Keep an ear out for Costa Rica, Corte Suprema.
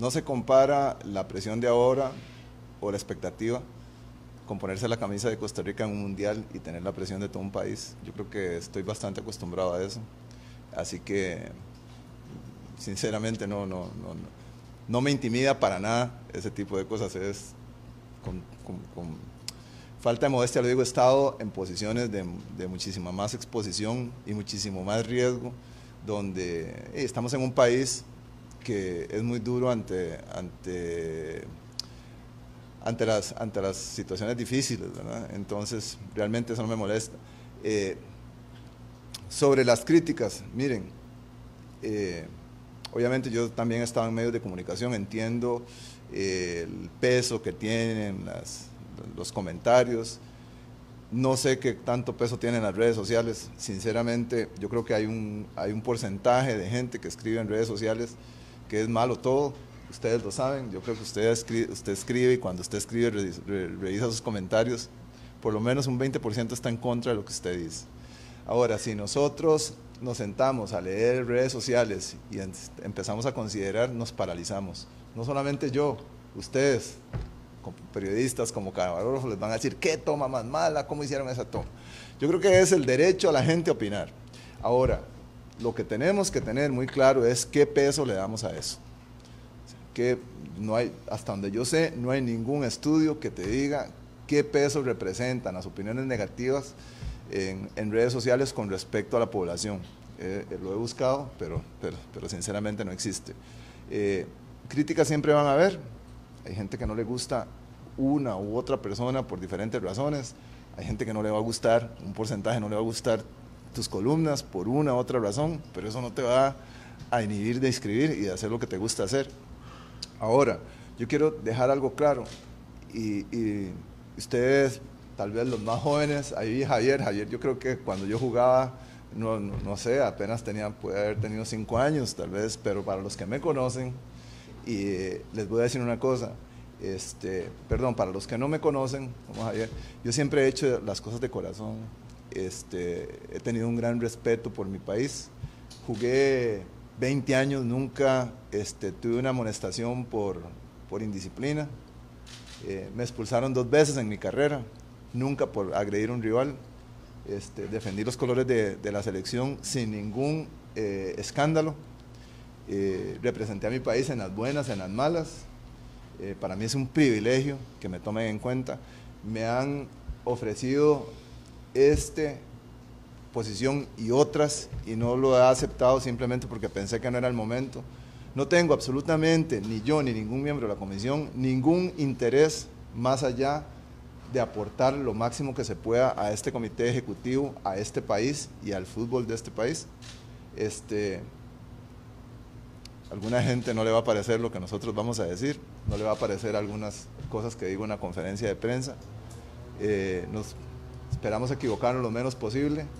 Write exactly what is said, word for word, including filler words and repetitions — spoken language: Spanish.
No se compara la presión de ahora o la expectativa con ponerse la camisa de Costa Rica en un mundial y tener la presión de todo un país. Yo creo que estoy bastante acostumbrado a eso. Así que, sinceramente, no, no, no, no me intimida para nada ese tipo de cosas. Es con, con, con falta de modestia, lo digo, he estado en posiciones de, de muchísima más exposición y muchísimo más riesgo, donde hey, estamos en un país que es muy duro ante, ante, ante, las, ante las situaciones difíciles, ¿verdad? Entonces, realmente eso no me molesta. Eh, sobre las críticas, miren, eh, obviamente yo también he estado en medios de comunicación, entiendo eh, el peso que tienen las, los comentarios, no sé qué tanto peso tienen las redes sociales. Sinceramente, yo creo que hay un, hay un porcentaje de gente que escribe en redes sociales que es malo todo, ustedes lo saben. Yo creo que usted escribe, usted escribe y cuando usted escribe re, re, revisa sus comentarios, por lo menos un veinte por ciento está en contra de lo que usted dice. Ahora, si nosotros nos sentamos a leer redes sociales y en, empezamos a considerar, nos paralizamos. No solamente yo, ustedes, como periodistas, como camarógrafos, les van a decir, ¿qué toma más mala? ¿Cómo hicieron esa toma? Yo creo que es el derecho a la gente a opinar. Ahora, lo que tenemos que tener muy claro es qué peso le damos a eso. Que no hay, hasta donde yo sé, no hay ningún estudio que te diga qué peso representan las opiniones negativas en, en redes sociales con respecto a la población. Eh, eh, lo he buscado, pero, pero, pero sinceramente no existe. Eh, críticas siempre van a haber. Hay gente que no le gusta una u otra persona por diferentes razones. Hay gente que no le va a gustar, un porcentaje no le va a gustar tus columnas por una u otra razón, pero eso no te va a inhibir de escribir y de hacer lo que te gusta hacer. Ahora, yo quiero dejar algo claro, y, y ustedes, tal vez los más jóvenes, ahí Javier, Javier yo creo que cuando yo jugaba, no, no, no sé, apenas tenía, puede haber tenido cinco años tal vez, pero para los que me conocen, y eh, les voy a decir una cosa, este, perdón, para los que no me conocen, como Javier, yo siempre he hecho las cosas de corazón, este, he tenido un gran respeto por mi país, jugué veinte años, nunca este, tuve una amonestación por, por indisciplina, eh, me expulsaron dos veces en mi carrera, nunca por agredir a un rival, este, defendí los colores de, de la selección sin ningún eh, escándalo. Eh, representé a mi país en las buenas, en las malas. Eh, para mí es un privilegio que me tomen en cuenta. Me han ofrecido esta posición y otras y no lo he aceptado simplemente porque pensé que no era el momento. No tengo absolutamente, ni yo ni ningún miembro de la comisión, ningún interés más allá de aportar lo máximo que se pueda a este comité ejecutivo, a este país y al fútbol de este país. Este... Alguna gente no le va a parecer lo que nosotros vamos a decir, no le va a parecer algunas cosas que digo en la conferencia de prensa. Eh, nos esperamos equivocarnos lo menos posible.